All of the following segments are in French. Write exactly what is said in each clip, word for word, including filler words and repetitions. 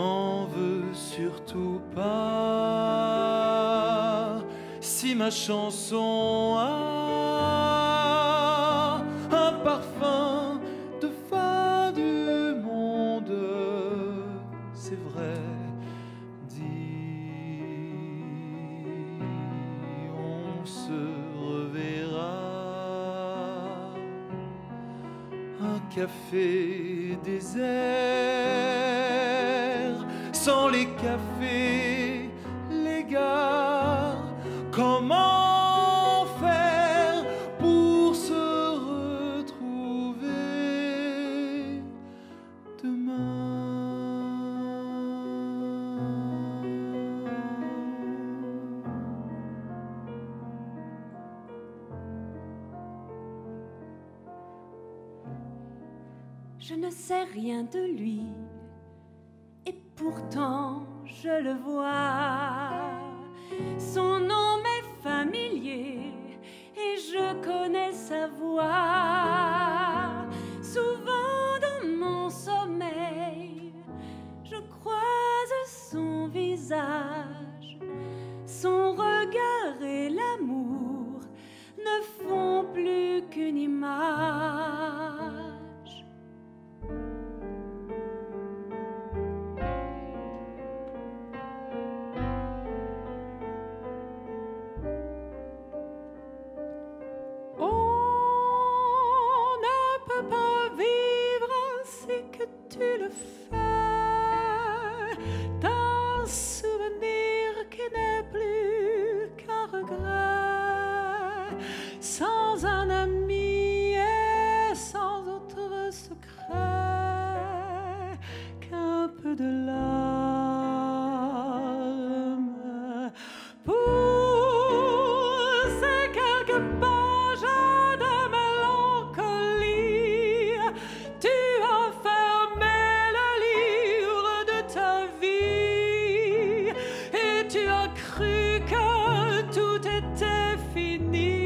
m'en veux surtout pas si ma chanson a un parfum de fin du monde. C'est vrai, dis, on se reverra, un café désert, sans les cafés, les gares. Comment faire pour se retrouver demain? Je ne sais rien de lui, et pourtant je le vois. Son nom m'est familier et je connais sa voix. Souvent dans mon sommeil, je croise son visage. Son regard et l'amour ne font plus qu'une image. Sans un ami et sans autre secret qu'un peu de larmes. Pour ces quelques pages de mélancolie, tu as fermé le livre de ta vie et tu as cru que tout était fini.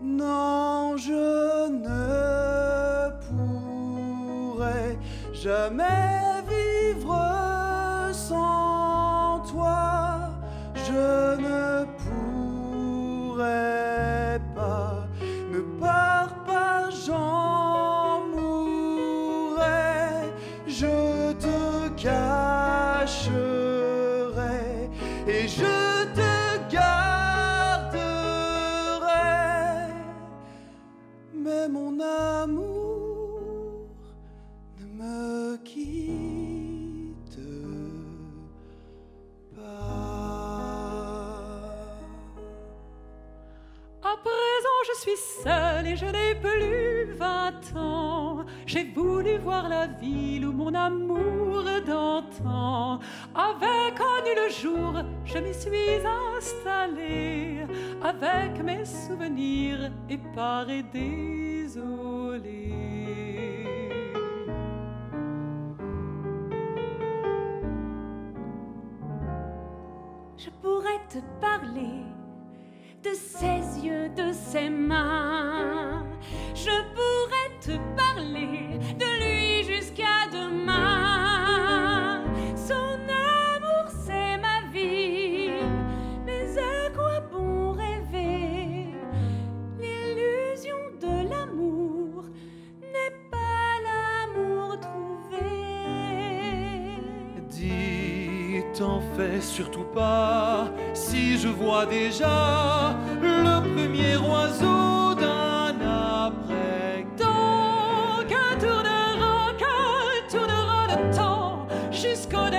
Non, je ne pourrai jamais vivre sans toi. Je ne pourrai pas, ne pars pas, j'en mourrai. Je te cacherai et je te garderai. Mon amour ne me quitte pas. À présent je suis seule et je n'ai plus vingt ans. J'ai voulu voir la ville où mon amour d'antan. Avec un nul jour, je m'y suis installée, avec mes souvenirs éparés des. Désolé. Je pourrais te parler de ses yeux, de ses mains. Je pourrais te parler de lui jusqu'à demain. Son amour, c'est ma vie, mais à quoi bon rêver? L'illusion de l'amour t'en fais surtout pas si je vois déjà le premier oiseau d'un après. Tant qu'un tournera, qu'un tournera le temps jusqu'au